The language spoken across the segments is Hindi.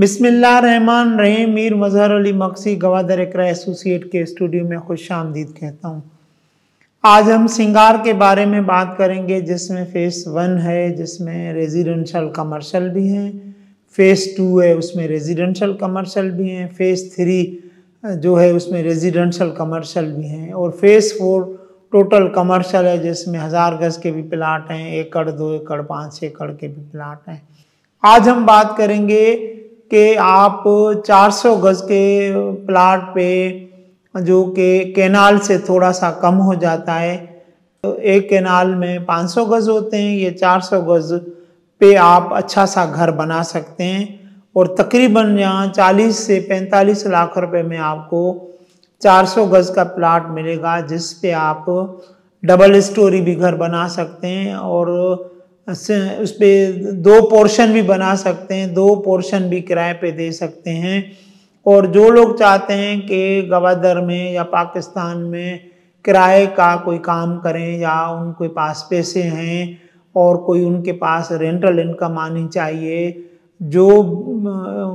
बिस्मिल्लाहिर्रहमानिर्रहीम। मीर मज़हर अली मक्सी गवादर एकरा एसोसिएट के स्टूडियो में खुश आमदीद कहता हूँ। आज हम सिंगार के बारे में बात करेंगे, जिसमें फेज़ 1 है जिसमें रेजिडेंशल कमर्शल भी हैं, फेज़ 2 है उसमें रेजिडेंशल कमर्शल भी हैं, फेज़ 3 जो है उसमें रेजिडेंशल कमर्शल भी हैं और फेज़ 4 टोटल कमर्शल है जिसमें 1000 गज़ के भी प्लाट हैं, 1 एकड़ 2 एकड़ 5 एकड़ के भी प्लाट हैं। आज हम बात करेंगे कि आप 400 गज़ के प्लाट पे जो कि कैनाल से थोड़ा सा कम हो जाता है, तो एक कैनाल में 500 गज़ होते हैं, ये 400 गज़ पे आप अच्छा सा घर बना सकते हैं और तकरीबन यहाँ 40 से 45 लाख रुपए में आपको 400 गज़ का प्लाट मिलेगा, जिस पे आप डबल स्टोरी भी घर बना सकते हैं और उस पर 2 पोर्शन भी बना सकते हैं, 2 पोर्शन भी किराए पे दे सकते हैं। और जो लोग चाहते हैं कि गवादर में या पाकिस्तान में किराए का कोई काम करें या उनके पास पैसे हैं और कोई उनके पास रेंटल इनकम आनी चाहिए, जो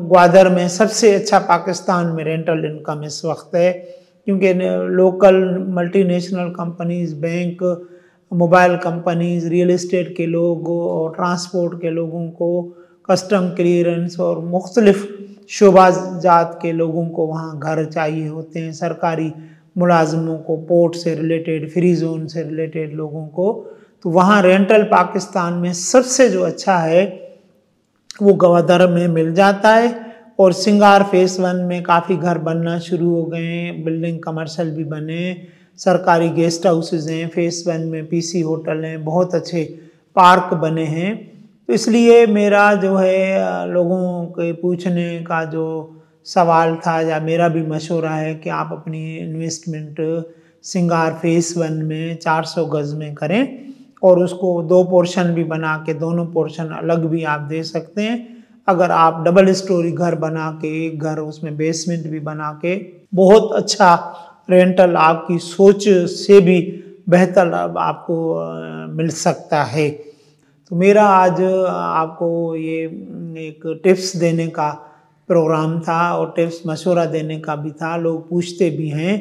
ग्वादर में सबसे अच्छा पाकिस्तान में रेंटल इनकम इस वक्त है, क्योंकि local multinational companies, bank, mobile companies, real estate के लोग और ट्रांसपोर्ट के लोगों को, कस्टम क्लियरेंस और मुख्तलिफ शोबा जात के लोगों को वहाँ घर चाहिए होते हैं, सरकारी मुलाजमों को, पोर्ट से रिलेटेड, फ्री जोन से रिलेटेड लोगों को। तो वहाँ रेंटल पाकिस्तान में सबसे जो अच्छा है वो गवादर में मिल जाता है। और सिंगार फेज़ 1 में काफ़ी घर बनना शुरू हो गए हैं, बिल्डिंग कमर्शल भी बने, सरकारी गेस्ट हाउसेज हैं, फेज़ 1 में पीसी होटल हैं, बहुत अच्छे पार्क बने हैं। तो इसलिए मेरा जो है लोगों के पूछने का जो सवाल था या मेरा भी मशवरा है कि आप अपनी इन्वेस्टमेंट सिंगार फेज़ 1 में 400 गज़ में करें और उसको 2 पोर्शन भी बना के, दोनों पोर्शन अलग भी आप दे सकते हैं। अगर आप डबल स्टोरी घर बना के, एक घर उसमें बेसमेंट भी बना के, बहुत अच्छा रेंटल आपकी सोच से भी बेहतर आपको मिल सकता है। तो मेरा आज आपको ये एक टिप्स देने का प्रोग्राम था और टिप्स मशवरा देने का भी था। लोग पूछते भी हैं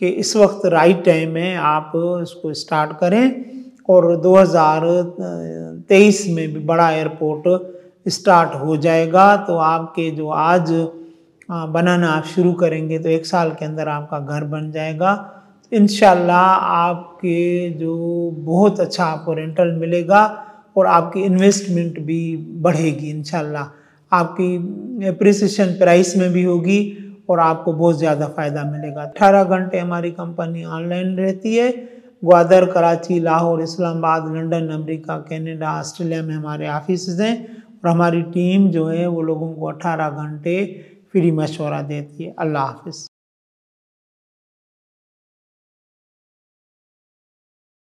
कि इस वक्त राइट टाइम है, आप इसको स्टार्ट करें। और 2023 में भी बड़ा एयरपोर्ट स्टार्ट हो जाएगा, तो आपके जो आज बनाना आप शुरू करेंगे तो 1 साल के अंदर आपका घर बन जाएगा। इंशाल्लाह आपके जो बहुत अच्छा आपको रेंटल मिलेगा और आपकी इन्वेस्टमेंट भी बढ़ेगी, इंशाल्लाह आपकी एप्रिसिएशन प्राइस में भी होगी और आपको बहुत ज़्यादा फ़ायदा मिलेगा। 18 घंटे हमारी कंपनी ऑनलाइन रहती है। Gwadar, Karachi, Lahore, Islamabad, London, America, Canada, Australia में हमारे ऑफिस हैं और हमारी टीम जो है वो लोगों को 18 घंटे फ्री मशवरा देती है। अल्लाह हाफिज़।